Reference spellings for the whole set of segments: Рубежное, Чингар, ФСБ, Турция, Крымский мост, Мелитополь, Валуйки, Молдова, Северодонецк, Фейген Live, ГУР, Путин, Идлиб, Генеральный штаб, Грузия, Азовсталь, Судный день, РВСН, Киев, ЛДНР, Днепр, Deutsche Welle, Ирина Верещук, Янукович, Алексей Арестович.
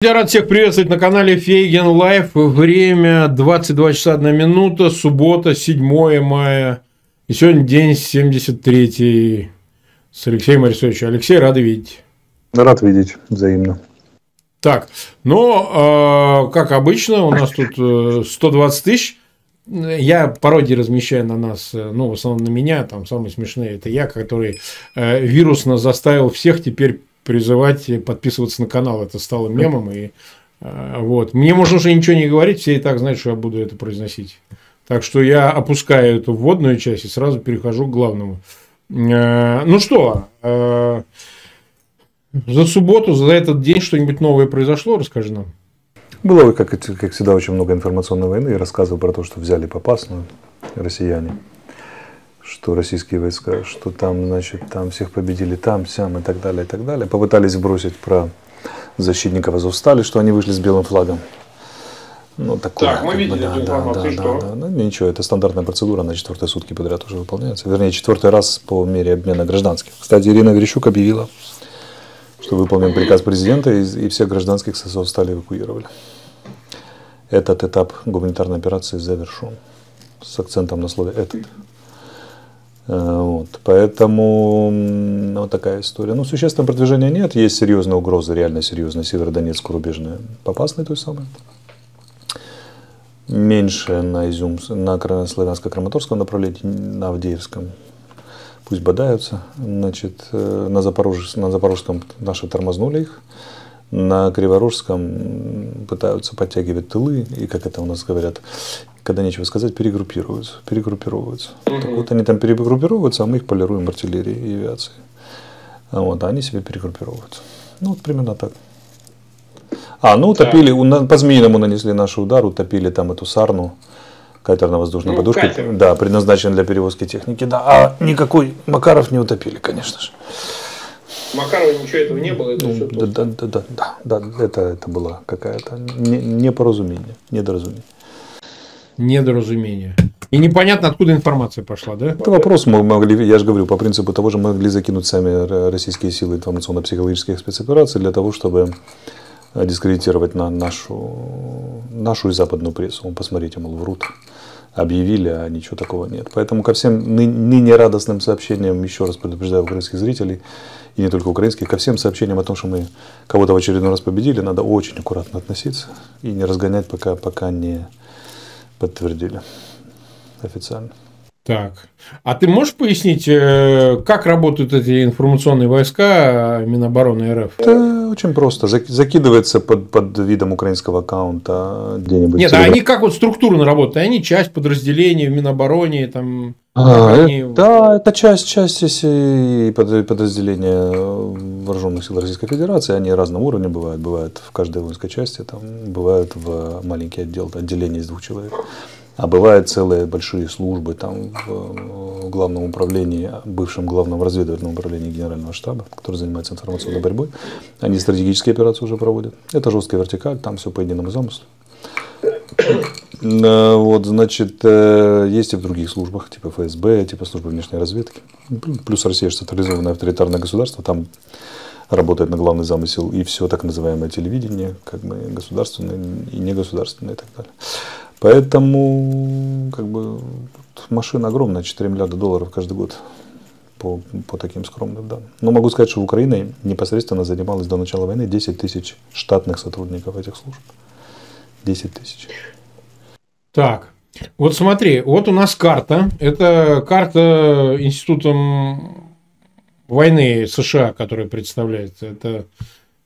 Я рад всех приветствовать на канале Фейген Live. Время 22:01, суббота, 7 мая. И сегодня день 73 с Алексеем Арестовичем. Алексей, рад видеть. Рад видеть, взаимно. Так, но, как обычно, у нас тут 120 тысяч. Я пародии размещаю на нас, ну, в основном на меня, там самые смешные. Это я, который вирусно заставил всех теперь призывать подписываться на канал. Это стало мемом. И, вот. Мне можно уже ничего не говорить, все и так знают, что я буду это произносить. Так что я опускаю эту вводную часть и сразу перехожу к главному. Ну что, за субботу, за этот день что-нибудь новое произошло? Расскажи нам. Было, как всегда, очень много информационной войны. Я рассказывал про то, что взяли Попасную россияне. Что российские войска, что там, значит, там всех победили, там, сям и так далее, и так далее. Попытались бросить про защитников Азовстали, что они вышли с белым флагом. Ну, такое, так, мы видели эту информацию, что? Да, ничего, это стандартная процедура, она 4-й сутки подряд уже выполняется. Вернее, 4-й раз по мере обмена гражданских. Кстати, Ирина Верещук объявила, что выполнен приказ президента, и всех гражданских с Азовстали эвакуировали. Этот этап гуманитарной операции завершен. С акцентом на слове «этот». Вот. Поэтому вот такая история. Ну, существенного продвижения нет. Есть серьезные угрозы, реально серьезные. Северодонецк, Рубежное, Попасная той самой. Меньше на Изюм, на Славянско-Краматорском направлении, на Авдеевском. Пусть бодаются. Значит, на Запорожском наши тормознули их. На Криворужском пытаются подтягивать тылы. И, как это у нас говорят, когда нечего сказать, перегруппировываются. Так вот, они там перегруппировываются, а мы их полируем артиллерией и авиацией. Вот, а они себе перегруппировываются. Ну, вот примерно так. Ну, утопили, да. По-змеиному нанесли наш удар, утопили там эту сарну, катерно-воздушной подушкой. Катер. Да, предназначен для перевозки техники. Да, никакой Макаров не утопили, конечно же. Макарова ничего этого не было, это все это была какая-то недоразумение. И непонятно, откуда информация пошла, да? Это вопрос мы могли, я же говорю, по принципу того же, мы могли закинуть сами российские силы информационно-психологических спецопераций для того, чтобы дискредитировать нашу и западную прессу. Посмотрите, мол, врут. Объявили, а ничего такого нет. Поэтому ко всем ныне радостным сообщениям, еще раз предупреждаю украинских зрителей, и не только украинских, ко всем сообщениям о том, что мы кого-то в очередной раз победили, надо очень аккуратно относиться и не разгонять, пока не подтвердили официально. Так, а ты можешь пояснить, как работают эти информационные войска Минобороны РФ? Это очень просто. Закидывается под видом украинского аккаунта где-нибудь. Нет, они как вот структурно работают? Они часть подразделения в Минобороне? Там, да, это часть и подразделения вооруженных сил Российской Федерации. Они разного уровня бывают. Бывают в каждой воинской части, там, бывают в маленький отделение из 2 человек. А бывают целые большие службы там, в главном управлении, бывшем главном разведывательном управлении Генерального штаба, который занимается информационной борьбой. Они стратегические операции уже проводят. Это жесткая вертикаль, там все по единому замыслу. Вот, значит, есть и в других службах, типа ФСБ, типа службы внешней разведки. Плюс Россия же централизованное авторитарное государство, там работает на главный замысел и все так называемое телевидение, как бы государственное и негосударственное и так далее. Поэтому как бы машина огромная, $4 миллиарда каждый год по таким скромным данным. Но могу сказать, что Украина непосредственно занималась до начала войны 10 тысяч штатных сотрудников этих служб. 10 тысяч. Так, вот смотри, вот у нас карта. Это карта Институтом войны США, которая представляется. Это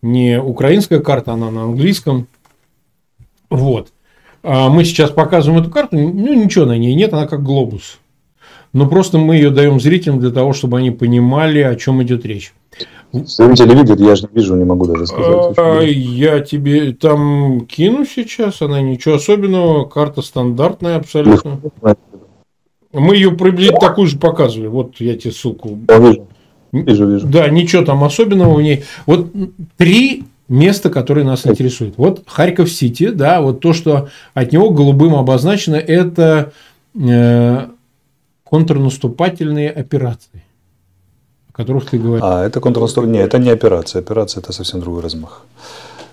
не украинская карта, она на английском. Вот. Мы сейчас показываем эту карту, ну ничего на ней нет, она как глобус. Но просто мы ее даем зрителям для того, чтобы они понимали, о чем идет речь. Зрители видят, я же не вижу, не могу даже сказать. Я тебе там кину сейчас, она ничего особенного, карта стандартная абсолютно. Мы ее приблизительно такую же показывали, вот я тебе ссылку. Да, вижу. Да, ничего там особенного в ней. Вот 3... место, которое нас интересует. Вот Харьков-Сити, да, вот то, что от него голубым обозначено, это контрнаступательные операции, о которых ты говоришь. Это контрнаступательные, это не операция. Операция – это совсем другой размах.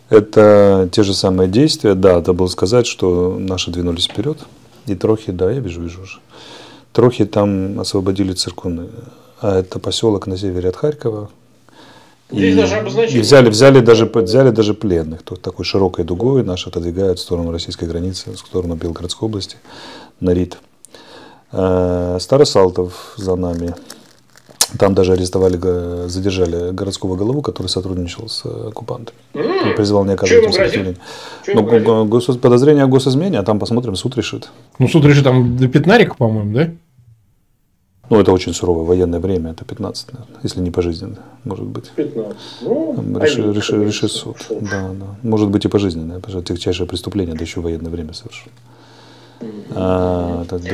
Это те же самые действия, да, надо было сказать, что наши двинулись вперед, и трохи, да, я вижу уже, трохи там освободили Циркуны, а это поселок на севере от Харькова, и взяли даже пленных, тут такой широкой дугой наши отодвигают в сторону российской границы, в сторону Белгородской области, на Рид. Старый Салтов за нами. Там даже арестовали, задержали городского голову, который сотрудничал с оккупантами. Он призвал не оказывать ему сопротивление. Подозрение о госизмене, а там посмотрим, суд решит. Ну, суд решит там до пятнарика, по-моему, да? Ну, это очень суровое военное время, это 15, наверное, если не пожизненное, может быть. 15. Ну, решит суд. Да, да. Может быть и пожизненное, потому что тягчайшее преступление, да еще военное время совершил.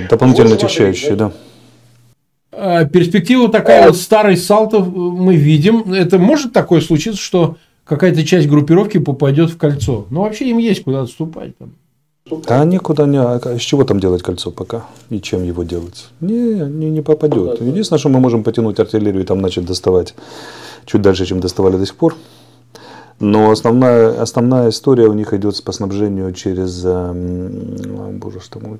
Дополнительно отягчающие, да. Перспектива такая, вот Старый Салтов мы видим. Это может такое случиться, что какая-то часть группировки попадет в кольцо? Но вообще им есть куда отступать. Там. Да никуда не... С чего там делать кольцо пока? И чем его делать? Не попадет. Единственное, что мы можем потянуть артиллерию и там начать доставать чуть дальше, чем доставали до сих пор. Но основная история у них идет по снабжению через... Боже, что мы...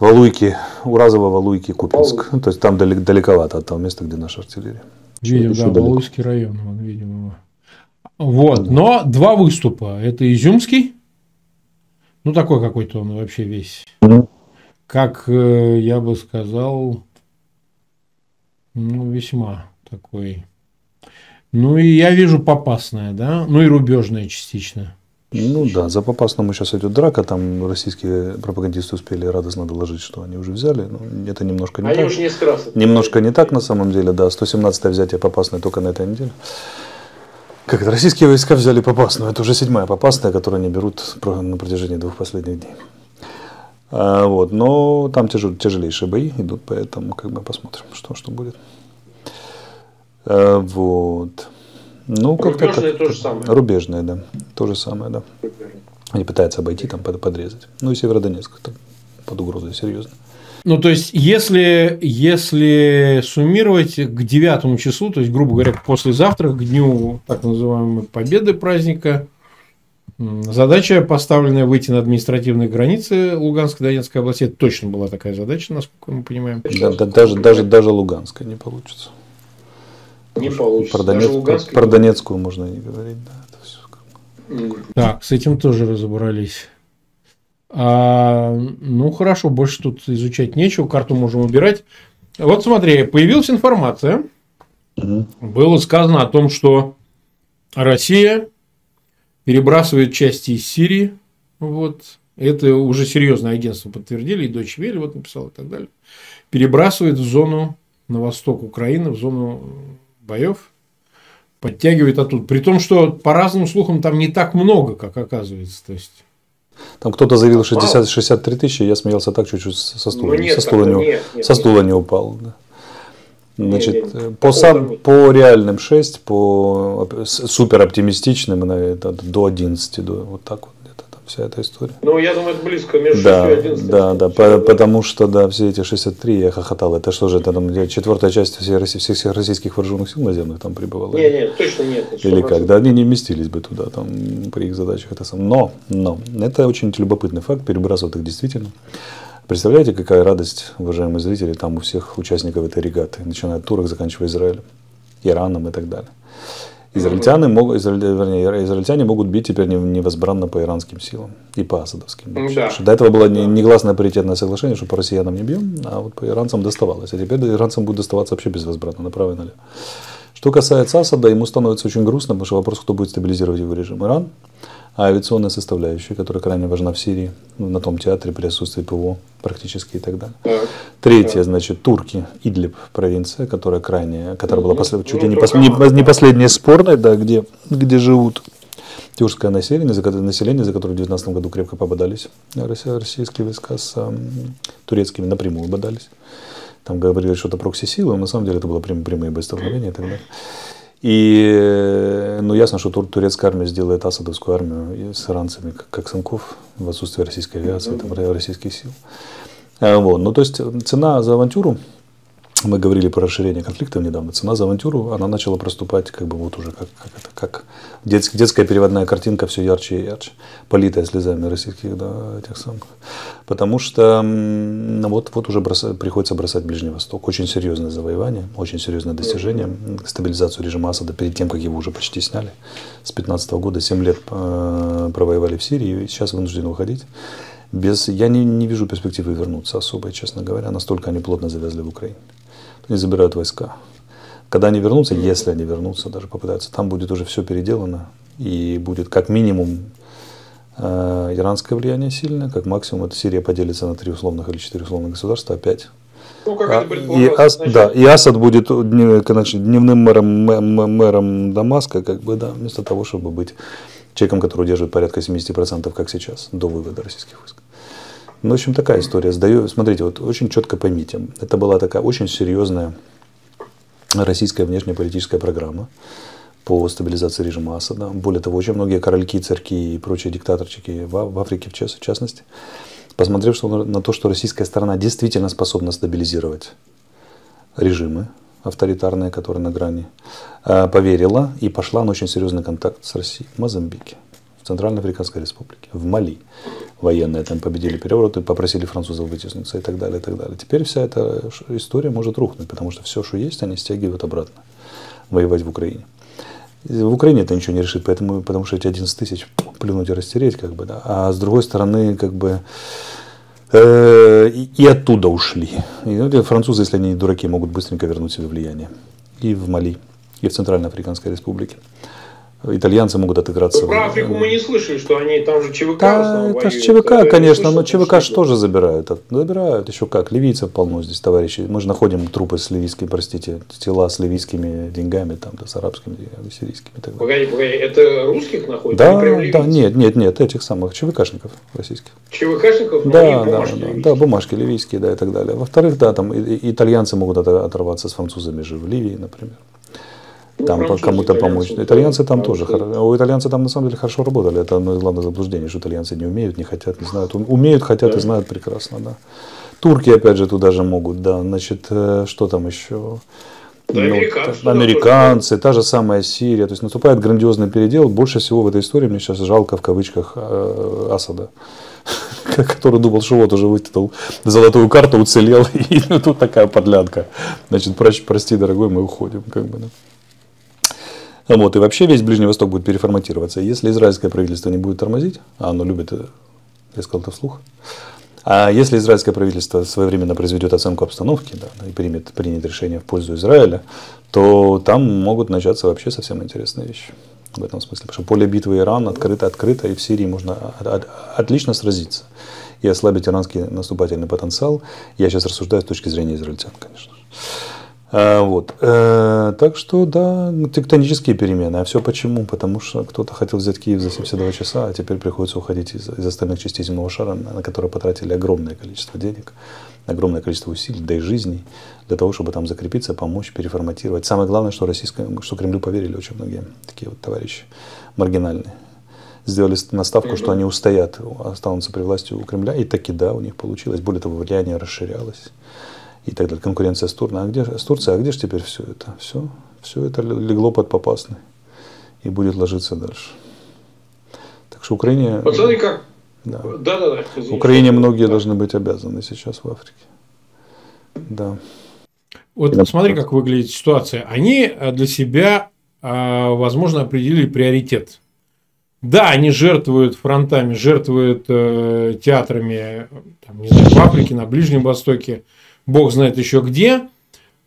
Валуйки, Уразово-Валуйки, Купинск. То есть там далековато от того места, где наша артиллерия. Видимо, да, Валуйский район, видимо. Вот. Да. Но два выступа. Это Изюмский. Ну, такой какой-то он вообще весь. Да. Как я бы сказал, ну, весьма такой. Ну, и я вижу Попасное, да? Ну, и Рубежное частично. Ну да, за Попасному сейчас идет драка, там российские пропагандисты успели радостно доложить, что они уже взяли, но это немножко не так. Уже несколько раз. Немножко не так на самом деле, да, 117-е взятие Попасной только на этой неделе. Как это, российские войска взяли Попасную, это уже 7-я Попасная, которую они берут на протяжении двух последних дней. Вот, но там тяжелейшие бои идут, поэтому как бы посмотрим, что будет. Вот. Ну, Рубежное то же самое. Рубежное, да. То же самое, да. Рубежное. Они пытаются обойти, там подрезать. Ну и Северодонецк там под угрозой, серьезно. Ну, то есть, если суммировать к 9 числу, то есть, грубо говоря, послезавтра, к дню так называемой победы праздника, задача, поставленная выйти на административные границы Луганско-Донецкой области, это точно была такая задача, насколько мы понимаем. Да, даже Луганская не получится. Не получится. Про Донецкую можно не говорить. Да, это все так, с этим тоже разобрались. Ну, хорошо, больше тут изучать нечего, карту можем убирать. Вот смотри, появилась информация. Было сказано о том, что Россия перебрасывает части из Сирии. Вот. Это уже серьезное агентство подтвердили, и Deutsche Welle вот написал и так далее. Перебрасывает в зону на восток Украины, в зону боев, подтягивает оттуда. При том, что по разным слухам там не так много, как оказывается. То есть... Там кто-то заявил 63 тысячи, я смеялся так чуть-чуть со стула. Не упал. Да. Значит, по реальным 6, по супер оптимистичным это до 11, вот так вот. Вся эта история. Ну, я думаю, это близко между 6 и 11. Да, да, потому что, да, все эти 63, я хохотал. Это что же, это там 4-я часть всех российских вооруженных сил наземных там прибывала? Нет, точно нет. Или как? Да, они не вместились бы туда, там, при их задачах. Это сам. Но, это очень любопытный факт, перебрасывают их действительно. Представляете, какая радость, уважаемые зрители, там у всех участников этой регаты, начиная от турок, заканчивая Израилем, Ираном и так далее. Израильтяне могут бить теперь невозбранно по иранским силам и по асадовским. Да. До этого было негласное паритетное соглашение, что по россиянам не бьем, а вот по иранцам доставалось. А теперь иранцам будет доставаться вообще безвозбранно, направо и налево. Что касается Асада, ему становится очень грустно, потому что вопрос, кто будет стабилизировать его режим. Иран, а авиационная составляющая, которая крайне важна в Сирии, на том театре при отсутствии ПВО практически и так далее. Так. Третье, значит, турки, Идлиб, провинция, которая была чуть ли не последняя спорная, да, где живут тюркское население, за которое в 19 году крепко пободались. Российские войска с турецкими напрямую бодались. Там говорили что-то прокси-силы, но на самом деле это было прямые боестолкновения и так далее. И, ну, ясно, что турецкая армия сделает асадовскую армию с иранцами, как санков, в отсутствие российской авиации, там, российских сил. Вот. Ну, то есть, цена за авантюру мы говорили про расширение конфликтов недавно, цена за авантюру, она начала проступать, как бы вот уже как детская переводная картинка, все ярче и ярче, политая слезами российских, да, тех самых. Потому что вот уже приходится бросать Ближний Восток. Очень серьезное завоевание, очень серьезное достижение, стабилизацию режима Асада перед тем, как его уже почти сняли. С 2015 года 7 лет провоевали в Сирии и сейчас вынуждены уходить. Я не вижу перспективы вернуться особо, честно говоря. Настолько они плотно завязли в Украине. Они забирают войска. Когда они вернутся, если они вернутся, даже попытаются, там будет уже все переделано. И будет как минимум иранское влияние сильное, как максимум это Сирия поделится на 3 условных или 4 условных государства опять. Ну, как это и Асад будет дневным мэром Дамаска, как бы, да, вместо того, чтобы быть человеком, который держит порядка 70%, как сейчас, до вывода российских войск. Ну, в общем, такая история. Смотрите, вот очень четко поймите, это была такая очень серьезная российская внешнеполитическая программа по стабилизации режима Асада. Более того, очень многие корольки, царьки и прочие диктаторчики в Африке, в частности, посмотрев на то, что российская сторона действительно способна стабилизировать режимы авторитарные, которые на грани, поверила и пошла на очень серьезный контакт с Россией в Мозамбике, в Центральноафриканской республике, в Мали. Военные там победили перевороты, попросили французов вытеснуться и так далее, и так далее. Теперь вся эта история может рухнуть, потому что все, что есть, они стягивают обратно воевать в Украине. В Украине это ничего не решит, потому что эти 11 тысяч плюнуть и растереть, как бы, да. А с другой стороны, как бы, и оттуда ушли. И французы, если они не дураки, могут быстренько вернуть себе влияние. И в Мали, и в Центральноафриканской республике. Итальянцы могут отыграться. Ну, про Африку мы не слышали, что они там же ЧВК. Да, это же ЧВК, конечно, но ЧВК же тоже забирают. Забирают еще как. Ливийцев полно здесь, товарищи. Мы же находим трупы с ливийскими, простите, тела с ливийскими деньгами, там, да, с арабскими деньгами, сирийскими и так далее. Погоди, это русских находят? Да, нет, этих самых ЧВКшников российских. ЧВКшников? Да, бумажки ливийские, да, и так далее. Во-вторых, да, там итальянцы могут оторваться с французами же в Ливии, например. Там кому-то помочь. Итальянцы там тоже. У итальянцев там на самом деле хорошо работали. Это одно из главных заблуждений, что итальянцы не умеют, не хотят, не знают. Умеют, хотят, да, и знают прекрасно, да. Турки, опять же, туда же могут, да. Значит, что там еще? Да, ну, американцы, та же самая Сирия. То есть наступает грандиозный передел. Больше всего в этой истории мне сейчас жалко в кавычках Асада, который думал, что вот уже вытянул золотую карту, уцелел. И тут такая подлянка. Значит, прости, дорогой, мы уходим, как бы, да. Вот, и вообще весь Ближний Восток будет переформатироваться. Если израильское правительство не будет тормозить, а оно любит, я сказал это вслух, а если израильское правительство своевременно произведет оценку обстановки, да, и примет решение в пользу Израиля, то там могут начаться вообще совсем интересные вещи. В этом смысле. Потому что поле битвы Иран открыто, и в Сирии можно отлично сразиться и ослабить иранский наступательный потенциал. Я сейчас рассуждаю с точки зрения израильтян, конечно. Вот. Так что, да, тектонические перемены. А все почему? Потому что кто-то хотел взять Киев за 72 часа, а теперь приходится уходить из остальных частей земного шара, на которые потратили огромное количество денег, огромное количество усилий, да и жизней, для того, чтобы там закрепиться, помочь, переформатировать. Самое главное, что Кремлю поверили очень многие такие вот товарищи маргинальные. Сделали наставку, что они устоят, останутся при власти у Кремля, и таки да, у них получилось. Более того, влияние расширялось. И так далее. Конкуренция с Турцией. А где же теперь все это? Все это легло под Попасной и будет ложиться дальше. Так что Украине... Пацаны, как? Да. Да. Извините, Украине многие должны быть обязаны сейчас в Африке. Да. Вот смотри, как выглядит ситуация. Они для себя, возможно, определили приоритет. Да, они жертвуют фронтами, жертвуют театрами, там, не знаю, в Африке, на Ближнем Востоке. Бог знает еще где,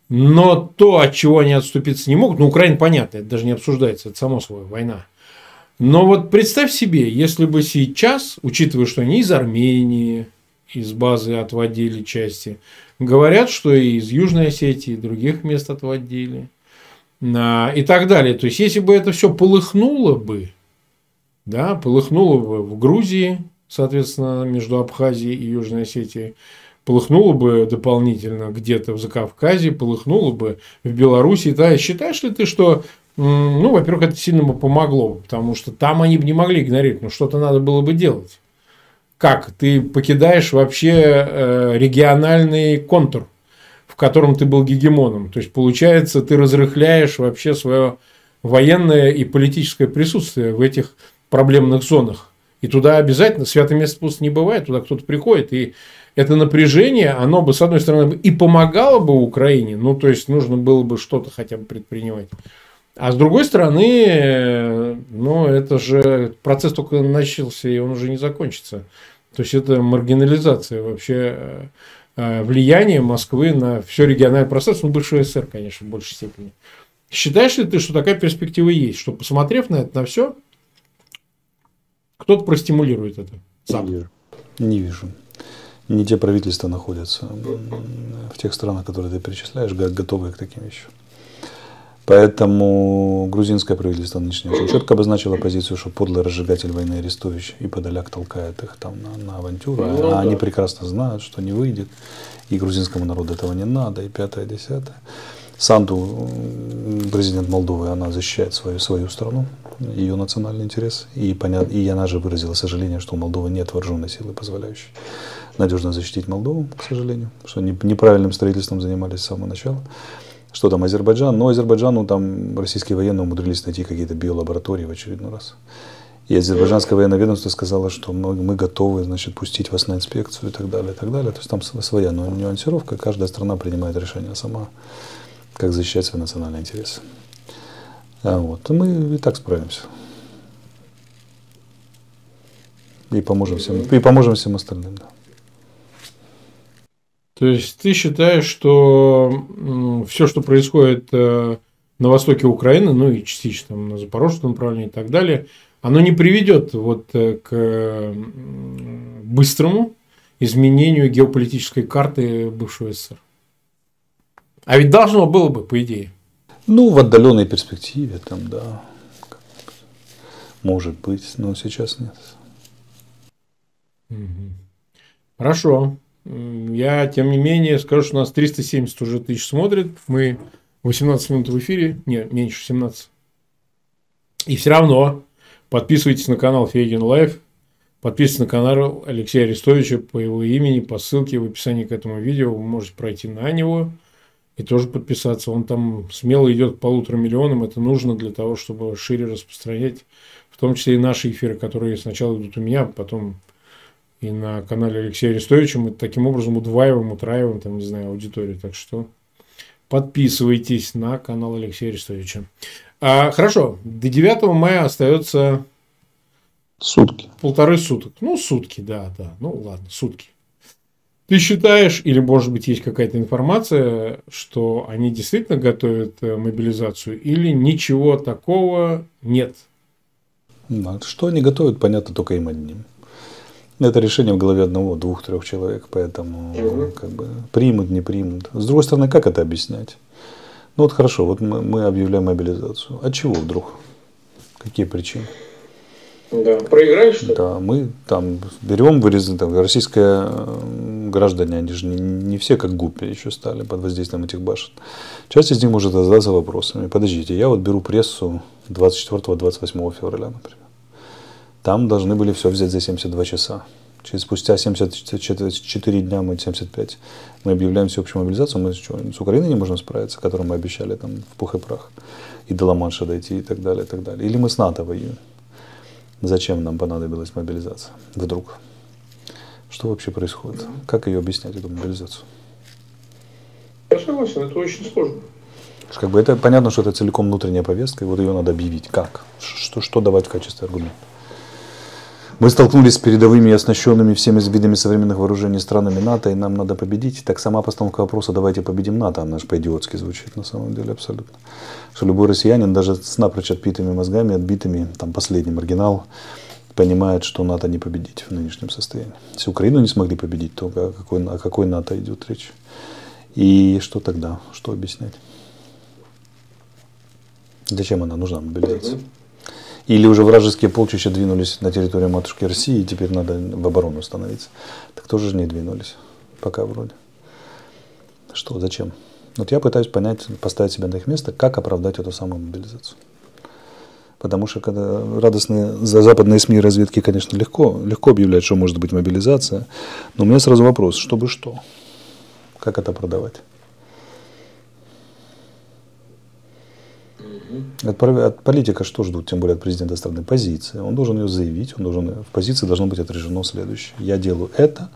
но то, от чего они отступиться не могут, ну, Украина, понятно, это даже не обсуждается, это само собой война. Но вот представь себе, если бы сейчас, учитывая, что они из Армении, из базы отводили части, говорят, что и из Южной Осетии, и других мест отводили, и так далее. То есть, если бы это все полыхнуло бы, да, полыхнуло бы в Грузии, соответственно, между Абхазией и Южной Осетией, полыхнуло бы дополнительно где-то в Закавказье, полыхнуло бы в Беларуси. Да, считаешь ли ты, что, ну, во-первых, это сильно бы помогло, потому что там они бы не могли игнорировать, но что-то надо было бы делать. Как? Ты покидаешь вообще региональный контур, в котором ты был гегемоном. То есть, получается, ты разрыхляешь вообще свое военное и политическое присутствие в этих проблемных зонах. И туда обязательно, святое место пусто не бывает, туда кто-то приходит. И это напряжение, оно бы, с одной стороны, и помогало бы Украине, ну, то есть, нужно было бы что-то хотя бы предпринимать. А с другой стороны, ну, это же процесс только начался, и он уже не закончится. То есть, это маргинализация вообще влияния Москвы на все региональное пространство, ну, бывшего СССР, конечно, в большей степени. Считаешь ли ты, что такая перспектива есть, что, посмотрев на это, на все, кто-то простимулирует это сам? Не вижу. Не те правительства находятся в тех странах, которые ты перечисляешь, готовые к таким вещам. Поэтому грузинское правительство нынешнее очень четко обозначило позицию, что подлый разжигатель войны Арестович и Подоляк толкает их там на авантюру. Ну, да. Они прекрасно знают, что не выйдет. И грузинскому народу этого не надо, и пятое, и десятое. Санду, президент Молдовы, она защищает свою страну, ее национальный интерес. И она же выразила сожаление, что у Молдовы нет вооруженной силы, позволяющей надежно защитить Молдову, к сожалению. Что неправильным строительством занимались с самого начала. Что там Азербайджан? Но Азербайджану там российские военные умудрились найти какие-то биолаборатории в очередной раз. И азербайджанское военное ведомство сказало, что мы готовы, значит, пустить вас на инспекцию и так далее, и так далее. То есть там своя нюансировка. Каждая страна принимает решение сама, как защищать свои национальные интересы. Вот. Мы и так справимся. И поможем всем остальным. Да. То есть, ты считаешь, что все, что происходит на востоке Украины, ну и частично на Запорожском направлении и так далее, оно не приведет вот к быстрому изменению геополитической карты бывшего СССР? А ведь должно было бы, по идее. Ну, в отдаленной перспективе, там, да. Может быть, но сейчас нет. Хорошо. Я, тем не менее, скажу, что у нас 370 уже тысяч смотрит. Мы 18 минут в эфире. Не, меньше 17. И все равно подписывайтесь на канал Фейген Live. Подписывайтесь на канал Алексея Арестовича по его имени, по ссылке в описании к этому видео. Вы можете пройти на него и тоже подписаться. Он там смело идет к 1,5 миллиона. Это нужно для того, чтобы шире распространять, в том числе и наши эфиры, которые сначала идут у меня, потом... И на канале Алексея Арестовича мы таким образом удваиваем, утраиваем, там, не знаю, аудиторию. Так что подписывайтесь на канал Алексея Арестовича. Хорошо, до 9 мая остается сутки. Полторы суток. Ну, сутки, да. Ну, ладно, сутки. Ты считаешь, или, может быть, есть какая-то информация, что они действительно готовят мобилизацию, или ничего такого нет? Что они готовят, понятно только им одним. Это решение в голове одного, двух, трех человек, поэтому как бы, примут, не примут. С другой стороны, как это объяснять? Ну вот хорошо, вот мы объявляем мобилизацию. От чего вдруг? Какие причины? Да, проиграли что-то? Да, мы там берем, вырезаем, там, российские граждане, они же не все как гуппи еще стали под воздействием этих башен. Часть из них может задаться вопросами. Подождите, я вот беру прессу 24-28 февраля, например. Там должны были все взять за 72 часа. Спустя 74 дня, мы 75, мы объявляем всеобщую мобилизацию. Мы с Украиной не можем справиться, которую мы обещали там в пух и прах. И до Ла-Манша дойти и так далее, и так далее. Или мы с НАТО воюем. Зачем нам понадобилась мобилизация? Вдруг. Что вообще происходит? Как ее объяснять, эту мобилизацию? Я согласен, это очень сложно. Как бы это, понятно, что это целиком внутренняя повестка, и вот ее надо объявить. Как? Что давать в качестве аргумента? Мы столкнулись с передовыми и оснащенными всеми видами современных вооружений странами НАТО, и нам надо победить. Так сама постановка вопроса «давайте победим НАТО», она же по-идиотски звучит на самом деле абсолютно. Что любой россиянин, даже с напрочь отпитыми мозгами, отбитыми, там последний маргинал, понимает, что НАТО не победить в нынешнем состоянии. Если Украину не смогли победить, то о какой НАТО идет речь? И что тогда? Что объяснять? Зачем она нужна, мобилизация? Или уже вражеские полчища двинулись на территорию матушки России, и теперь надо в оборону становиться. Так тоже не двинулись. Пока вроде. Что, зачем? Вот я пытаюсь понять, поставить себя на их место, как оправдать эту самую мобилизацию. Потому что когда радостные западные СМИ разведки, конечно, легко объявляют, что может быть мобилизация. Но у меня сразу вопрос, чтобы что? Как это продавать? От политика что ждут, тем более от президента страны? Позиции. Он должен ее заявить, он должен, в позиции должно быть отражено следующее. Я делаю это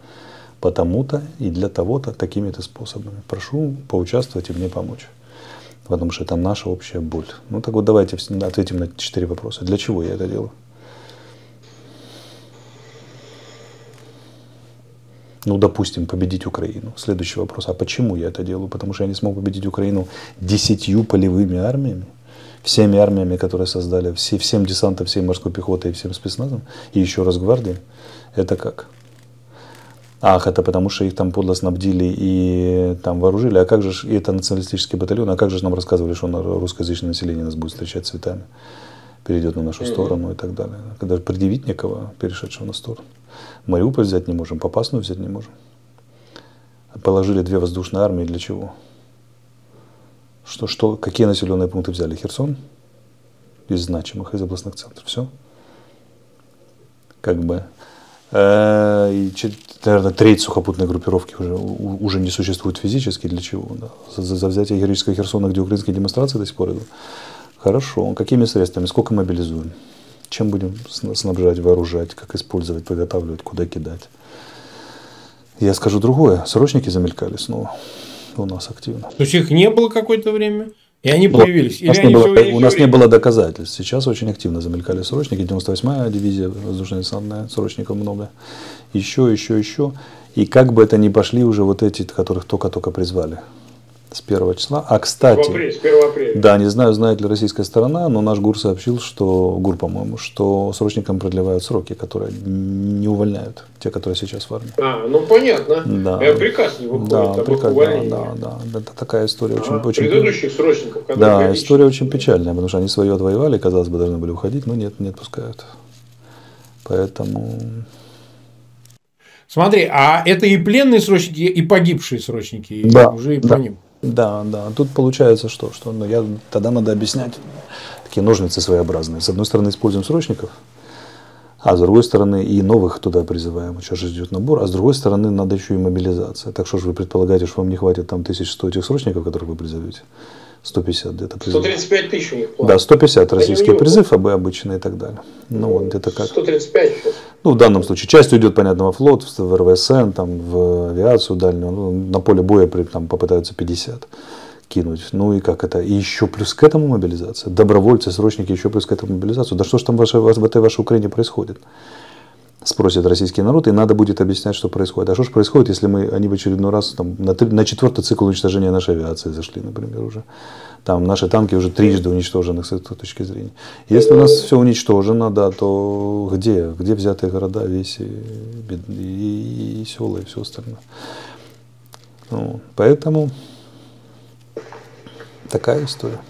потому-то и для того-то, такими-то способами. Прошу поучаствовать и мне помочь. Потому что это наша общая боль. Ну так вот давайте ответим на 4 вопроса. Для чего я это делаю? Ну, допустим, победить Украину. Следующий вопрос. А почему я это делаю? Потому что я не смог победить Украину 10 полевыми армиями, всеми армиями, которые создали, всем десантом, всей морской пехотой и всем спецназом, и еще раз гвардии. Это как? Ах, это потому что их там подло снабдили и там вооружили. А как же ж, и это националистический батальон, а как же нам рассказывали, что русскоязычное население нас будет встречать цветами, перейдет на нашу сторону и так далее. Когда предъявить некого, перешедшего на сторону. Мариуполь взять не можем, Попасную взять не можем. Положили 2 воздушные армии для чего? Какие населенные пункты взяли? Херсон? Из значимых, из областных центров. Все? Как бы... И, наверное, треть сухопутной группировки уже не существует физически. Для чего? Да? За взятие героического Херсона, где украинские демонстрации до сих пор идут. Хорошо. Какими средствами? Сколько мобилизуем? Чем будем снабжать, вооружать? Как использовать, подготавливать? Куда кидать? Я скажу другое. Срочники замелькали снова у нас активно. То есть их не было какое-то время? И они появились. У нас не было доказательств. Сейчас очень активно замелькали срочники. 98-я дивизия воздушно-десантная, срочников много. Еще. И как бы это ни пошли уже вот эти, которых только-только призвали с 1 числа. А кстати, с 1 апреля. Да, не знаю, знает ли российская сторона, но наш ГУР сообщил, что что срочникам продлевают сроки, которые не увольняют, те, которые сейчас в армии. А, ну понятно. Да. Приказ не выходит. Да, приказ, да. Это такая история очень предыдущих срочников. Да, история очень печальная, потому что они свое отвоевали, казалось бы, должны были уходить, но нет, не отпускают. Поэтому. Смотри, а это и пленные срочники, и погибшие срочники, да, уже и по ним. Да. Тут получается, тогда надо объяснять такие ножницы своеобразные. С одной стороны, используем срочников, а с другой стороны, и новых туда призываем. Сейчас же идет набор, а с другой стороны, надо еще и мобилизация. Так что же вы предполагаете, что вам не хватит там 1100 этих срочников, которых вы призовете? 150 где-то призыв. 135 тысяч у них план. Да, 150 российский призыв, обычный и так далее. Ну, вот где-то как. 135. Ну, в данном случае. Часть уйдет, понятно, во флот, в РВСН, там, в авиацию дальнюю. Ну, на поле боя там, попытаются 50 кинуть. Ну и как это? И еще плюс к этому мобилизация. Добровольцы, срочники, еще плюс к этому мобилизацию. Да что ж там в этой вашей Украине происходит? Спросит российский народ, и надо будет объяснять, что происходит. А что же происходит, если они в очередной раз там, на 4-й цикл уничтожения нашей авиации зашли, например, уже. Там наши танки уже трижды уничтожены, с этой точки зрения. Если у нас все уничтожено, да, то где взятые города, веси, и села, и все остальное. Ну, поэтому такая история.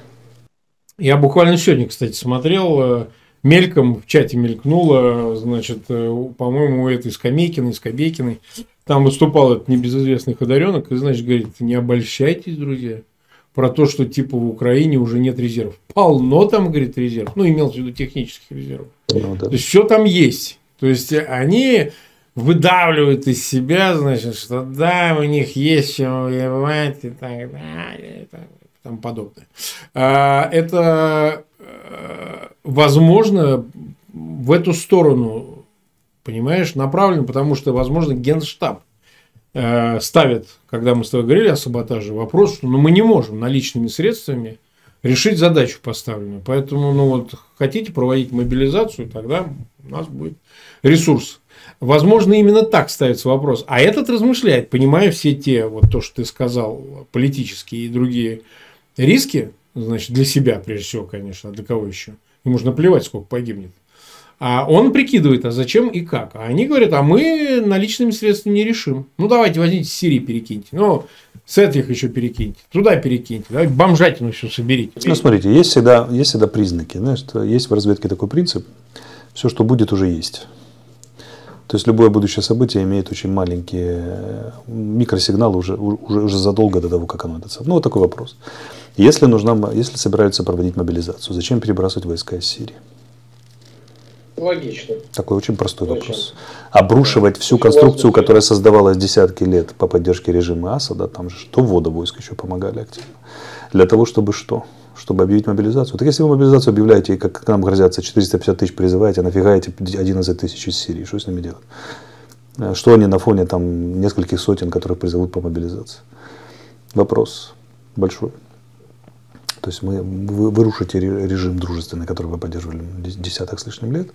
Я буквально сегодня, кстати, смотрел... Мельком в чате мелькнуло, значит, по-моему, у этой Скобейкиной, там выступал этот небезызвестный Ходоренок, и, значит, говорит, не обольщайтесь, друзья, про то, что типа в Украине уже нет резервов. Полно там, говорит, резерв, ну, имел в виду технических резервов. Ну, да. То есть, все там есть. То есть, они выдавливают из себя, значит, что да, у них есть чем воевать и так далее, и тому подобное. Это... возможно, в эту сторону, понимаешь, направлено, потому что, возможно, Генштаб ставит, когда мы с тобой говорили о саботаже, вопрос, что мы не можем наличными средствами решить задачу поставленную. Поэтому, хотите проводить мобилизацию, тогда у нас будет ресурс. Возможно, именно так ставится вопрос. А этот размышляет, понимая все те, то, что ты сказал, политические и другие риски, значит, для себя, прежде всего, конечно, а для кого еще? Ему же наплевать, сколько погибнет. А он прикидывает, а зачем и как. А они говорят, а мы наличными средствами не решим. Ну, давайте возьмите с Сирии, перекиньте. Ну, с этих еще перекиньте. Туда перекиньте. Давай бомжатину все соберите. Ну, смотрите, есть всегда признаки. Знаешь, есть в разведке такой принцип. Все, что будет, уже есть. То есть, любое будущее событие имеет очень маленькие микросигналы уже задолго до того, как оно это. Ну, вот такой вопрос. Если собираются проводить мобилизацию, зачем перебрасывать войска из Сирии? Логично. Такой очень простой вопрос. Обрушивать всю конструкцию, которая создавалась десятки лет по поддержке режима Асада, там же что ввода войск еще помогали активно. Для того, чтобы что? чтобы объявить мобилизацию. Так если вы мобилизацию объявляете, как нам грозятся, 450 тысяч призываете, а нафигаете 11 тысяч из Сирии, что с ними делать? Что они на фоне там нескольких сотен, которых призовут по мобилизации? Вопрос большой. То есть вы рушите режим дружественный, который вы поддерживали десяток с лишним лет,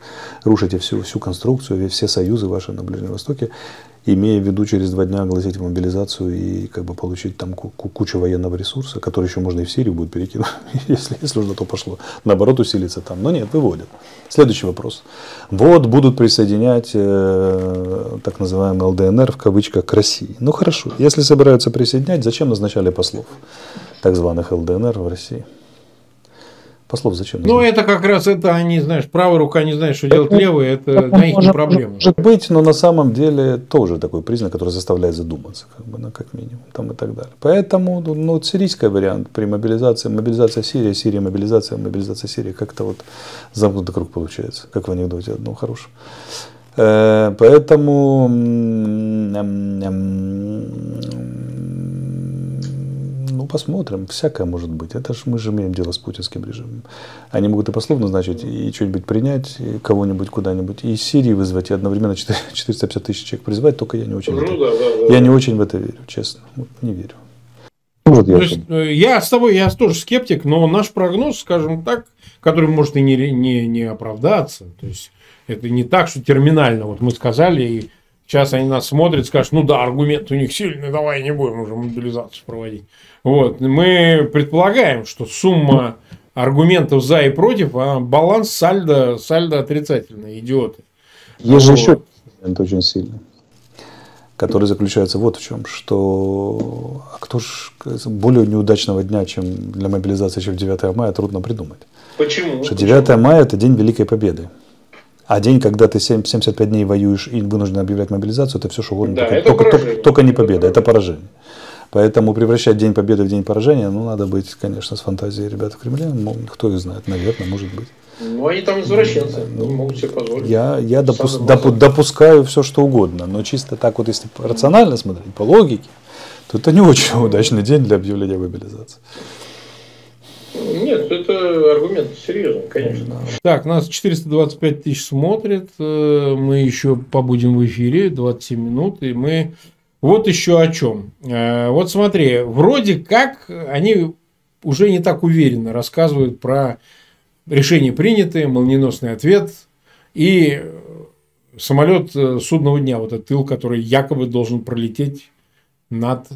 рушите всю конструкцию, все союзы ваши на Ближнем Востоке, имея в виду через 2 дня огласить мобилизацию и как бы получить там кучу военного ресурса, который еще можно и в Сирию будет перекинуть, если уже на то пошло. Наоборот, усилиться там. Но нет, выводят. Следующий вопрос. Вот будут присоединять так называемый ЛДНР в кавычках к России. Ну хорошо, если собираются присоединять, зачем назначали послов? Так званых ЛДНР в России. Послов зачем? Ну, это как раз это они, знаешь, правая рука не знает, что делать левая, это на их проблема. Может быть, но на самом деле тоже такой признак, который заставляет задуматься, как бы, ну, как минимум, там и так далее. Поэтому, ну, вот сирийский вариант при мобилизации, мобилизация Сирия, Сирия, мобилизация Сирия, как-то вот замкнутый круг получается, как в анекдоте одном хорошем. Поэтому... Ну, посмотрим, всякое может быть. Это ж мы же имеем дело с путинским режимом. Они могут и послов назначить, и что-нибудь принять, и кого-нибудь куда-нибудь, и из Сирии вызвать, и одновременно 450 тысяч человек призвать, только я не очень, ну, в это, да. Я не очень в это верю, честно. Вот, не верю. Может, я с тобой, я тоже скептик, но наш прогноз, скажем так, который может и не оправдаться. То есть это не так, что терминально. Вот мы сказали, и сейчас они нас смотрят, скажут, ну да, аргумент у них сильный, давай не будем уже мобилизацию проводить. Вот. Мы предполагаем, что сумма аргументов за и против, а баланс сальдо отрицательный, идиоты. Есть же еще аргумент очень сильный, который заключается вот в чем, что а кто ж более неудачного дня, чем для мобилизации, чем 9 мая, трудно придумать. Почему? Что 9 мая – это день Великой Победы. А день, когда ты 75 дней воюешь и вынужден объявлять мобилизацию, это все, что угодно, да, только не победа, это поражение. Поэтому превращать день победы в день поражения, ну, надо быть, конечно, с фантазией ребят в Кремле, ну, кто их знает, наверное, может быть. Ну, они там извращенцы, ну, могут себе позволить. Я допускаю все, что угодно, но чисто так вот, если рационально смотреть, по логике, то это не очень удачный день для объявления мобилизации. Нет, это аргумент серьезный, конечно. Так, нас 425 тысяч смотрит, мы еще побудем в эфире 27 минут, и мы вот еще о чем. Вот смотри, вроде как они уже не так уверенно рассказывают про решение принятое, молниеносный ответ и самолет судного дня, вот этот ил, который якобы должен пролететь над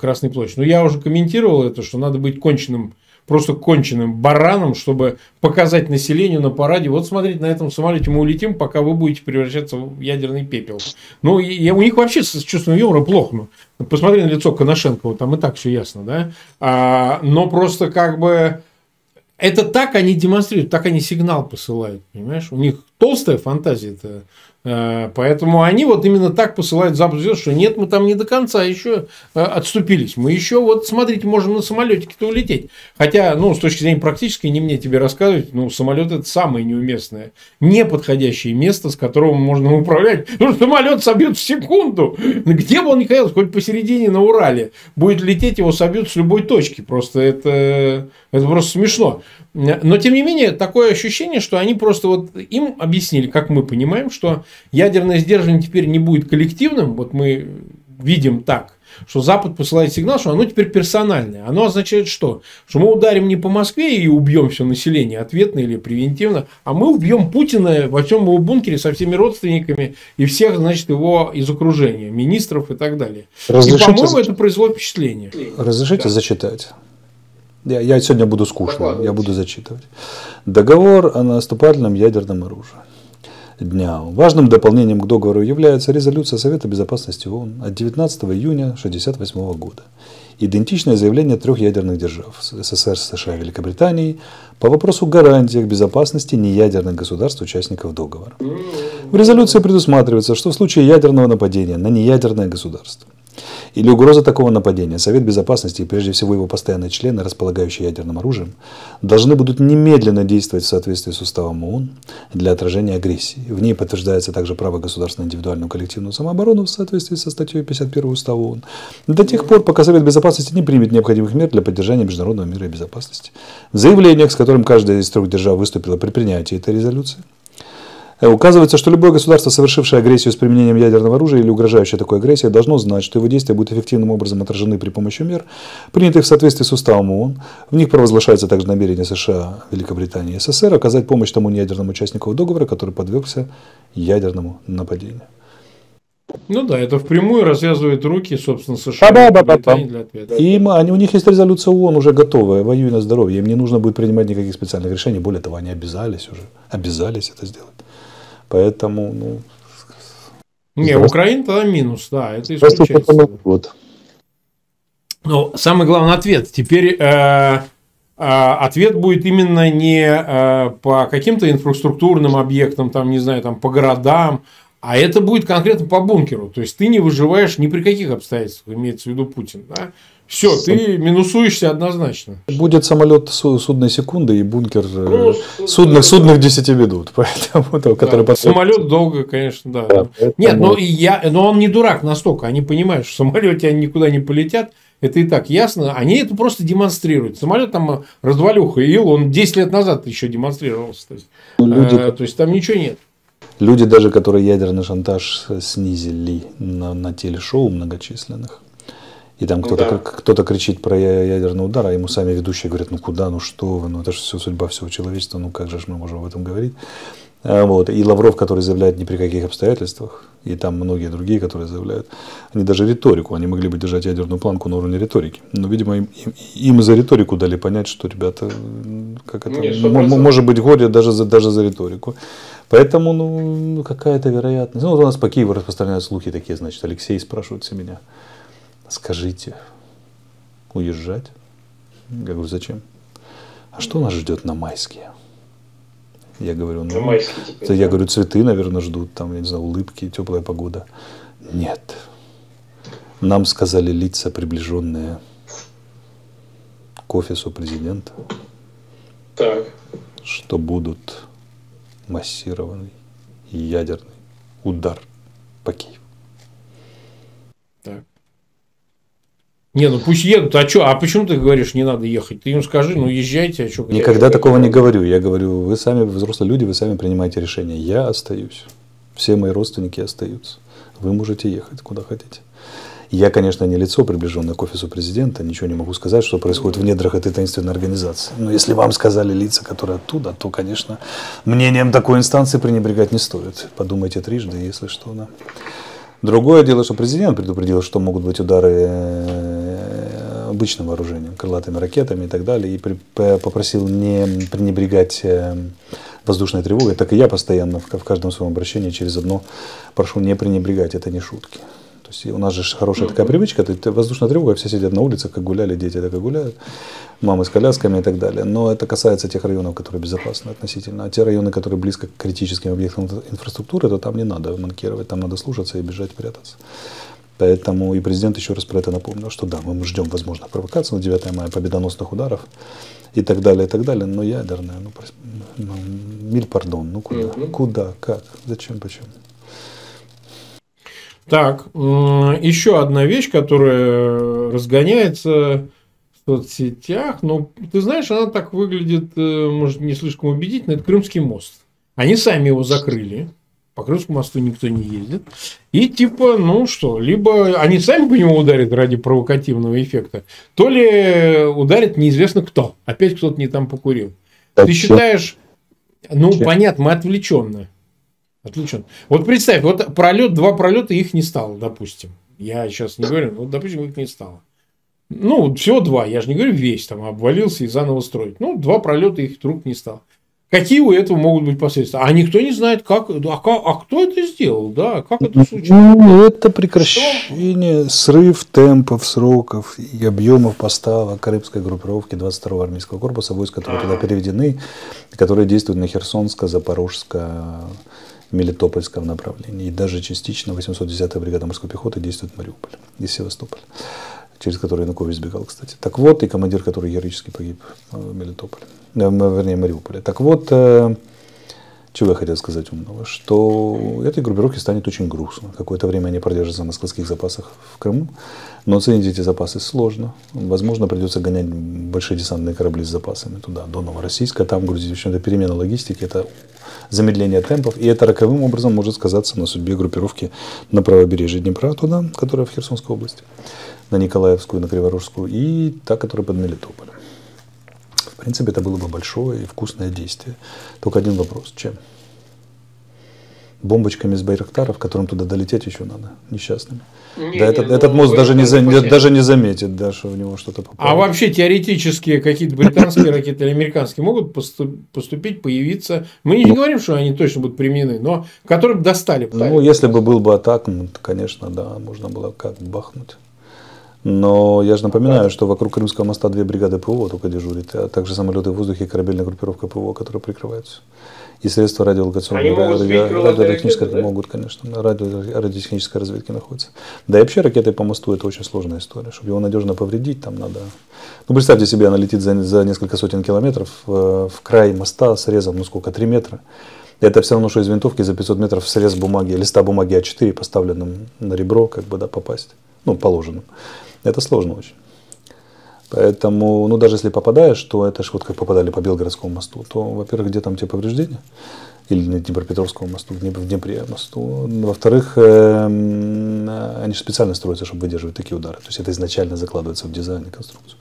Красной площадью. Но я уже комментировал это, что надо быть конченным, просто конченным бараном, чтобы показать населению на параде. Вот смотрите, на этом самолете мы улетим, пока вы будете превращаться в ядерный пепел. Ну, у них вообще с чувством юмора плохо. Ну, посмотри на лицо Коношенкова, там и так все ясно, да? Но просто как бы... Это так они демонстрируют, так они сигнал посылают, понимаешь? У них толстая фантазия-то. Поэтому они вот именно так посылают запуск, что нет, мы там не до конца еще отступились. Мы еще, вот смотрите, можем на самолетике-то улететь. Хотя, ну, с точки зрения практической, не мне тебе рассказывать, ну, самолет это самое неуместное, неподходящее место, с которого можно управлять. Ну, самолет собьют в секунду. Где бы он ни ходил, хоть посередине на Урале. Будет лететь, его собьют с любой точки. Просто это просто смешно. Но, тем не менее, такое ощущение, что они просто вот им объяснили, как мы понимаем, что ядерное сдерживание теперь не будет коллективным. Вот мы видим так, что Запад посылает сигнал, что оно теперь персональное. Оно означает что? Что мы ударим не по Москве и убьем все население ответно или превентивно, а мы убьем Путина во всем его бункере со всеми родственниками и всех, значит, его из окружения, министров и так далее. Разрешите, и, по-моему, это произвело впечатление. Разрешите зачитать? Я сегодня буду скучным, я буду зачитывать. Договор о наступательном ядерном оружии дня. Важным дополнением к договору является резолюция Совета Безопасности ООН от 19 июня 1968 года. Идентичное заявление 3 ядерных держав – СССР, США и Великобритании – по вопросу гарантий безопасности неядерных государств-участников договора. В резолюции предусматривается, что в случае ядерного нападения на неядерное государство или угроза такого нападения, Совет Безопасности и прежде всего его постоянные члены, располагающие ядерным оружием, должны будут немедленно действовать в соответствии с уставом ООН для отражения агрессии. В ней подтверждается также право государств на индивидуальную коллективную самооборону в соответствии со статьей 51 Устава ООН. До тех пор, пока Совет Безопасности не примет необходимых мер для поддержания международного мира и безопасности. В заявлениях, с которым каждая из трех держав выступила при принятии этой резолюции, указывается, что любое государство, совершившее агрессию с применением ядерного оружия или угрожающее такой агрессии, должно знать, что его действия будут эффективным образом отражены при помощи мер, принятых в соответствии с Уставом ООН. В них провозглашается также намерение США, Великобритании и СССР оказать помощь тому неядерному участнику договора, который подвергся ядерному нападению. Ну да, это впрямую развязывает руки, собственно, США для ответа. У них есть резолюция ООН уже готовая, воюй на здоровье. Им не нужно будет принимать никаких специальных решений. Более того, они обязались уже, обязались это сделать. Поэтому, Украина тогда минус, да, это исключается. Вот. Но самый главный ответ. Теперь ответ будет именно не по каким-то инфраструктурным объектам, там, не знаю, там, по городам, а это будет конкретно по бункеру. То есть ты не выживаешь ни при каких обстоятельствах, имеется в виду Путин. Да? Все, ты минусуешься однозначно. Будет самолет судной секунды и бункер судных 10 ведут. Поэтому, да, самолет долго, конечно, да. Поэтому... Нет, но он не дурак настолько. Они понимают, что в самолете они никуда не полетят. Это и так ясно. Они это просто демонстрируют. Самолет там развалюха. И он 10 лет назад еще демонстрировался. То есть там ничего нет. Люди, даже которые ядерный шантаж снизили на телешоу многочисленных. И там кто-то кричит про ядерный удар, а ему сами ведущие говорят, ну куда, ну что вы, ну это же все судьба всего человечества, ну как же мы можем об этом говорить. Вот. И Лавров, который заявляет ни при каких обстоятельствах, и там многие другие, которые заявляют, они даже риторику, они могли бы держать ядерную планку на уровне риторики. Но, видимо, им за риторику дали понять, что, ребята, как это, может быть горе даже за риторику. Поэтому, какая-то вероятность. Вот у нас по Киеву распространяют слухи такие, значит, Алексей спрашивает меня. Скажите, уезжать? Я говорю, зачем? А что нас ждет на майские? Я говорю, цветы, наверное, ждут, там, я не знаю, улыбки, теплая погода. Нет. Нам сказали лица, приближенные к офису президента, что будут массированный ядерный удар по Киеву. Так. Не, ну пусть едут. А что? А почему ты говоришь, не надо ехать? Ты им скажи, ну езжайте. А что? Никогда такого не говорю. Я говорю, вы сами взрослые люди, вы сами принимаете решение. Я остаюсь. Все мои родственники остаются. Вы можете ехать куда хотите. Я, конечно, не лицо, приближенное к офису президента. Ничего не могу сказать, что происходит в недрах этой таинственной организации. Но если вам сказали лица, которые оттуда, то, конечно, мнением такой инстанции пренебрегать не стоит. Подумайте трижды, если что. Да. Другое дело, что президент предупредил, что могут быть удары обычным вооружением, крылатыми ракетами и так далее, и попросил не пренебрегать воздушной тревогой. Так и я постоянно в каждом своем обращении через одно прошу не пренебрегать, это не шутки. То есть у нас же хорошая такая привычка, воздушная тревога, все сидят на улицах, как гуляли, дети так и гуляют, мамы с колясками и так далее. Но это касается тех районов, которые безопасны относительно. А те районы, которые близко к критическим объектам инфраструктуры, то там не надо манкировать, там надо слушаться и бежать, прятаться. Поэтому и президент еще раз про это напомнил, что да, мы ждем возможных провокаций на 9 мая, победоносных ударов и так далее, но ядерная, куда, как, зачем, почему? Так, еще одна вещь, которая разгоняется в соцсетях, но ты знаешь, она так выглядит, может, не слишком убедительно, это Крымский мост. Они сами его закрыли, по Крымскому мосту никто не ездит, и типа, либо они сами по нему ударят ради провокативного эффекта, то ли ударит неизвестно кто, опять кто-то не там покурил. Ты считаешь, понятно, мы отвлеченные. Отлично. Вот представь, вот два пролета их не стало, допустим. Я сейчас не говорю, допустим, их не стало. Всего два. Я же не говорю, весь там обвалился и заново строить. Два пролета их вдруг не стало. Какие у этого могут быть последствия? А никто не знает, кто это сделал, да? Как это случилось? Это прекращение, срыв темпов, сроков и объемов постава Карибской группировки 22-го армейского корпуса, войск, которые туда переведены, которые действуют на Херсонско-Запорожское Мелитопольском направлении. И даже частично 810-я бригада морской пехоты действует в Мариуполе из Севастополя, через который Янукович сбегал, кстати. Так вот, и командир, который героически погиб в Мелитополе, вернее, Мариуполе. Так вот, чего я хотел сказать умного, что этой группировке станет очень грустно. Какое-то время они продержатся на складских запасах в Крыму, но оценить эти запасы сложно. Возможно, придется гонять большие десантные корабли с запасами туда, до Новороссийска, там грузить. В общем, это перемена логистики, это замедление темпов, и это роковым образом может сказаться на судьбе группировки на правобережье Днепра, туда, которая в Херсонской области, на Николаевскую, на Криворужскую, и та, которая под Мелитополем. В принципе, это было бы большое и вкусное действие. Только один вопрос. Чем? Бомбочками с Байрактаров, которым туда долететь еще надо, несчастными. Этот мост даже не заметит, да, что в него что-то попало. А вообще теоретически какие-то британские ракеты или американские могут поступить, появиться. Мы не говорим, что они точно будут применены, но которые бы достали. Ну, если бы был бы атак, ну, конечно, да, можно было как бахнуть. Но я же напоминаю, что вокруг Крымского моста 2 бригады ПВО только дежурит, а также самолеты в воздухе и корабельная группировка ПВО, которые прикрываются. И средства радиолокационной разведки могут, конечно, радиотехнической разведки находятся. Да и вообще ракеты по мосту — это очень сложная история. Чтобы его надежно повредить, там надо... Ну, представьте себе, она летит за несколько сотен километров в край моста срезом, ну сколько, 3 метра. Это все равно, что из винтовки за 500 метров срез бумаги, листа бумаги А4, поставленным на ребро, как бы, да, попасть. Ну, положенным. Это сложно очень. Поэтому, ну, даже если попадаешь, то это же вот как попадали по Белгородскому мосту, то, во-первых, где там те повреждения? Или на Днепропетровскому мосту, в Днепре мосту. Во-вторых, они же специально строятся, чтобы выдерживать такие удары. То есть это изначально закладывается в дизайн и конструкцию.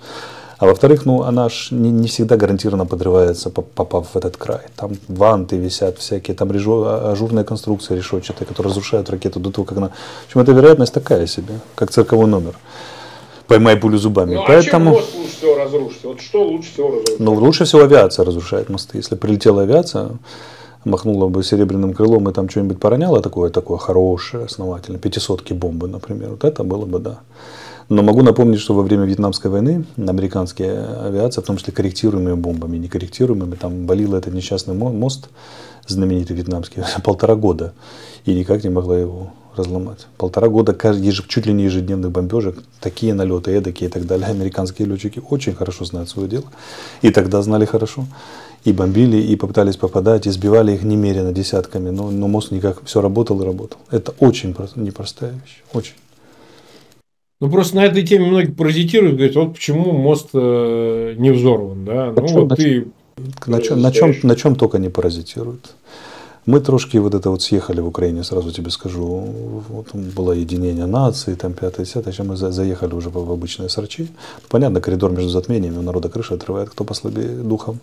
А во-вторых, ну, она ж не всегда гарантированно подрывается, попав в этот край. Там ванты висят всякие, там ажурная конструкция решетчатая, которые разрушают ракету до того, как она... В общем, эта вероятность такая себе, как цирковой номер. Поймай пулю зубами. Ну, поэтому... а чем мост лучше всего разрушить? Вот что лучше всего разрушить? Ну, лучше всего авиация разрушает мосты. Если прилетела авиация, махнула бы серебряным крылом и там что-нибудь пороняло такое хорошее, основательное, 500-ки бомбы, например, вот это было бы, да. Но могу напомнить, что во время Вьетнамской войны американская авиация, в том числе корректируемыми бомбами, некорректируемыми, там болела этот несчастный мост, знаменитый вьетнамский, 1,5 года, и никак не могла его разломать. 1,5 года чуть ли не ежедневных бомбежек, такие налеты, эдакие и так далее. Американские летчики очень хорошо знают свое дело, и тогда знали хорошо. И бомбили, и попытались попадать, и сбивали их немерено десятками, но мост никак, все работал и работал. Это очень непростая вещь, очень. Ну, просто на этой теме многие паразитируют, говорят, вот почему мост не взорван, да? Ну, вот ты... на чем только не паразитируют. Мы трошки вот это вот съехали в Украине, сразу тебе скажу, вот было единение нации, там 5-10, сейчас мы заехали уже в обычные сорчи. Понятно, коридор между затмениями, у народа крыша отрывает, кто послабее духом.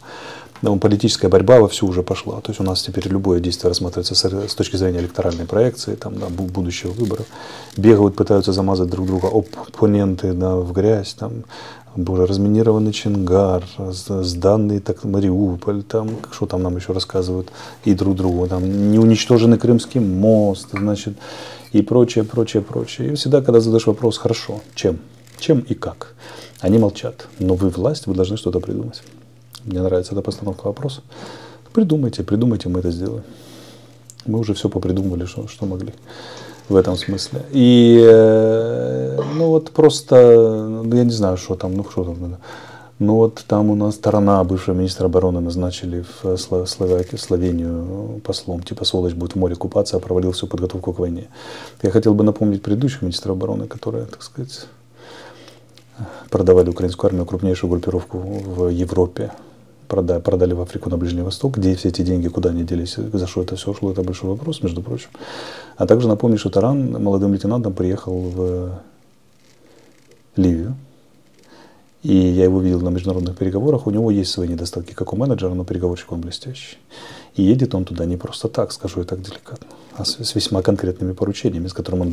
Политическая борьба вовсю уже пошла. То есть у нас теперь любое действие рассматривается с точки зрения электоральной проекции, там, да, будущего выборов. Бегают, пытаются замазать друг друга оппоненты, да, в грязь. Там был разминированный Чингар, сданный так, Мариуполь, там, что там нам еще рассказывают, и друг другу. Там не уничтоженный Крымский мост, значит, и прочее, прочее, прочее. И всегда, когда задаешь вопрос, хорошо, чем и как, они молчат. Но вы власть, вы должны что-то придумать. Мне нравится эта постановка вопроса. Придумайте, мы это сделаем. Мы уже все попридумывали, что могли в этом смысле. И, ну вот просто, я не знаю, что там. Ну вот там у нас Тарана, бывшего министра обороны, назначили в Словению послом. Типа сволочь будет в море купаться, а провалил всю подготовку к войне. Я хотел бы напомнить предыдущего министра обороны, который, так сказать, продавали украинскую армию, крупнейшую группировку в Европе, продали в Африку, на Ближний Восток, где все эти деньги, куда они делись, за что это все шло, это большой вопрос, между прочим. А также напомню, что Таран молодым лейтенантом приехал в Ливию, и я его видел на международных переговорах, у него есть свои недостатки, как у менеджера, но переговорщик он блестящий. И едет он туда не просто так, скажу я так деликатно, а с весьма конкретными поручениями, с которым он,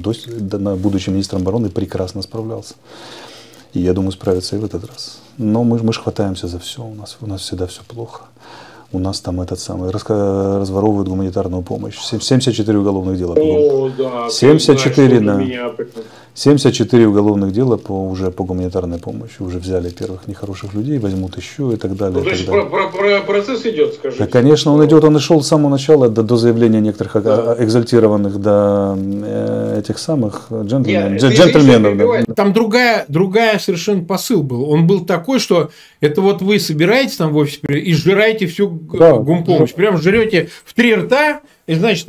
будучи министром обороны, прекрасно справлялся. И я думаю, справится и в этот раз. Но мы же хватаемся за все, у нас всегда все плохо. у нас там этот самый, разворовывают гуманитарную помощь. 74 уголовных дела. О, да, 74, знаешь, да. 74 уголовных дела уже по гуманитарной помощи. Уже взяли первых нехороших людей, возьмут еще и так далее. Ну, значит, и так далее. Процесс идет, скажите. Да, конечно, он идет. Он и шел с самого начала до заявления некоторых экзальтированных, до этих самых джентльменов. Да. Там другая совершенно посыл был. Он был такой, что это вот вы собираетесь там в офисе и сжираете всю гумпомощь. Прям жрете в три рта. И значит,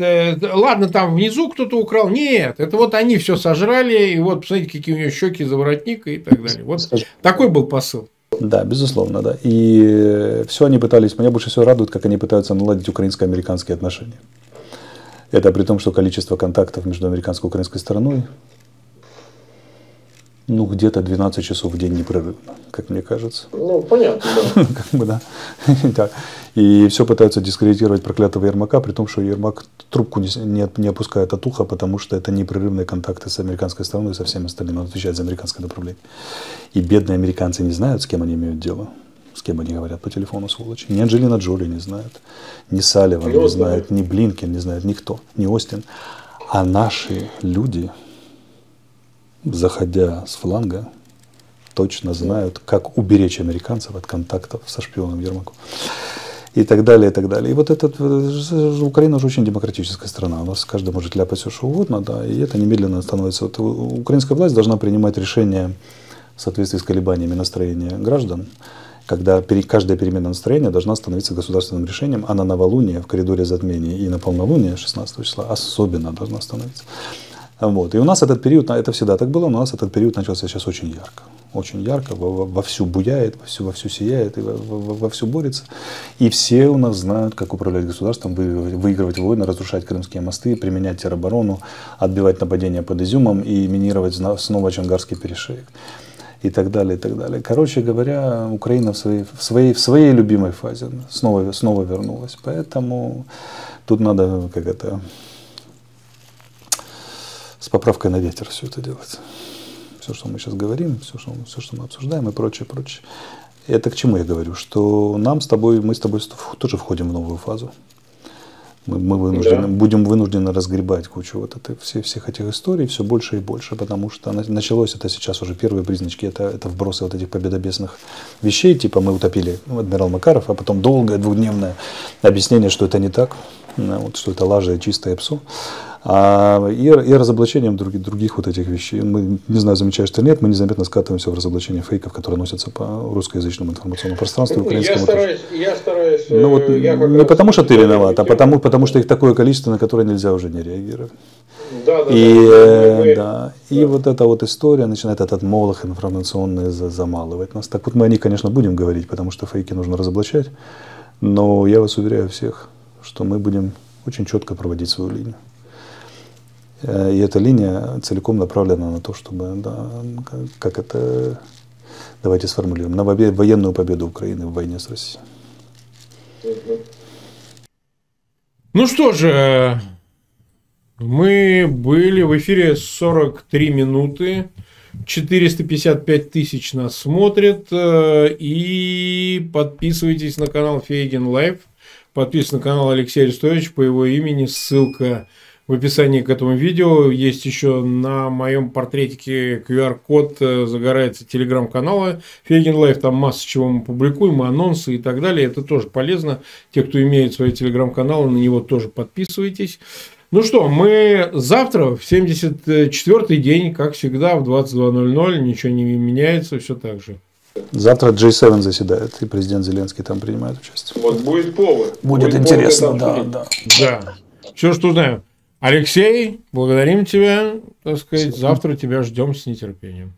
ладно, там внизу кто-то украл. Нет, это вот они все сожрали. И вот, посмотрите, какие у нее щеки за воротник и так далее. Вот такой был посыл. Да, безусловно, да. И все они пытались. Меня больше всего радует, как они пытаются наладить украинско-американские отношения. Это при том, что количество контактов между американской и украинской стороной, ну, где-то 12 часов в день непрерывно, как мне кажется. Ну, понятно, да. Как бы, да. Да. И все пытаются дискредитировать проклятого Ермака, при том, что Ермак трубку не опускает от уха, потому что это непрерывные контакты с американской стороной и со всеми остальными. Он отвечает за американское направление. И бедные американцы не знают, с кем они имеют дело. С кем они говорят по телефону, сволочи. Ни Анджелина Джоли не знает, ни Салливан не знает, ни Блинкен не знает, никто, ни Остин. А наши люди, заходя с фланга, точно знают, как уберечь американцев от контактов со шпионом Ермаком. И так далее, и так далее. И вот этот, Украина же очень демократическая страна. У нас каждый может ляпать все, что угодно, да, и это немедленно становится. Вот украинская власть должна принимать решения в соответствии с колебаниями настроения граждан, когда каждая перемена настроения должна становиться государственным решением, а на новолуние, в коридоре затмений и на полнолуние 16 числа особенно должна становиться. Вот. И у нас этот период, это всегда так было, но у нас этот период начался сейчас очень ярко. Очень ярко, вовсю буяет, вовсю сияет, и вовсю борется. И все у нас знают, как управлять государством, выигрывать войны, разрушать крымские мосты, применять тероборону, отбивать нападения под Изюмом и минировать снова Чингарский перешеек. И так далее, и так далее. Короче говоря, Украина в своей любимой фазе снова вернулась. Поэтому тут надо, как это... С поправкой на ветер все это делается. Все, что мы сейчас говорим, все, что мы обсуждаем и прочее, прочее. Это к чему я говорю? Что мы с тобой тоже входим в новую фазу. Мы будем вынуждены разгребать кучу вот этой, всех этих историй все больше и больше, потому что началось это сейчас уже, первые призначки, это вбросы вот этих победобесных вещей, типа мы утопили адмирал Макаров, а потом долгое двухдневное объяснение, что это не так, вот, что это лажа и чистое псо, и разоблачением других вот этих вещей. Мы, не знаю, замечаешь ты или нет, мы незаметно скатываемся в разоблачение фейков, которые носятся по русскоязычному информационному пространству. Я стараюсь. Ну, вот, не потому что ты виноват, а потому что их такое количество, на которое нельзя уже не реагировать. И вот эта вот история начинает этот молох информационный замалывать нас. Так вот мы о них, конечно, будем говорить, потому что фейки нужно разоблачать, но я вас уверяю всех, что мы будем очень четко проводить свою линию. И эта линия целиком направлена на то, чтобы, да, как это, давайте сформулируем, на военную победу Украины в войне с Россией. Ну что же, мы были в эфире 43 минуты, 455 тысяч нас смотрят, и подписывайтесь на канал Фейген Live, подписывайтесь на канал Алексея Арестовича по его имени, ссылка в описании к этому видео. Есть еще на моем портретике QR-код, загорается телеграм-канала Фейген Live. Там масса чего мы публикуем, анонсы и так далее. Это тоже полезно. Те, кто имеет свои телеграм-каналы, на него тоже подписывайтесь. Ну что, мы завтра в 74-й день, как всегда, в 22:00. Ничего не меняется, все так же. Завтра G7 заседает, и президент Зеленский там принимает участие. Вот будет повод. Будет интересно, повод, да. Все, что знаем. Алексей, благодарим тебя, так сказать, завтра тебя ждем с нетерпением.